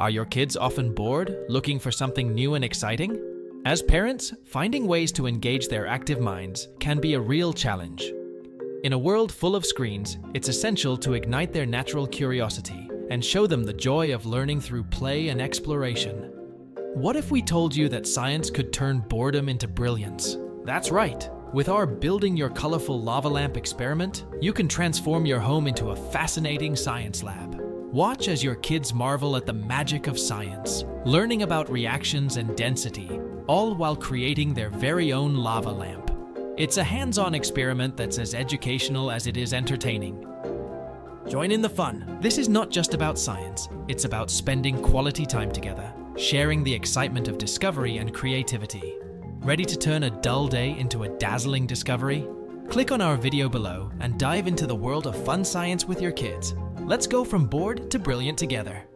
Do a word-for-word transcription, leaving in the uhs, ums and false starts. Are your kids often bored, looking for something new and exciting? As parents, finding ways to engage their active minds can be a real challenge. In a world full of screens, it's essential to ignite their natural curiosity and show them the joy of learning through play and exploration. What if we told you that science could turn boredom into brilliance? That's right! With our Building Your Colorful Lava Lamp experiment, you can transform your home into a fascinating science lab. Watch as your kids marvel at the magic of science, learning about reactions and density, all while creating their very own lava lamp. It's a hands-on experiment that's as educational as it is entertaining. Join in the fun. This is not just about science. It's about spending quality time together, sharing the excitement of discovery and creativity. Ready to turn a dull day into a dazzling discovery? Click on our video below and dive into the world of fun science with your kids. Let's go from bored to brilliant together.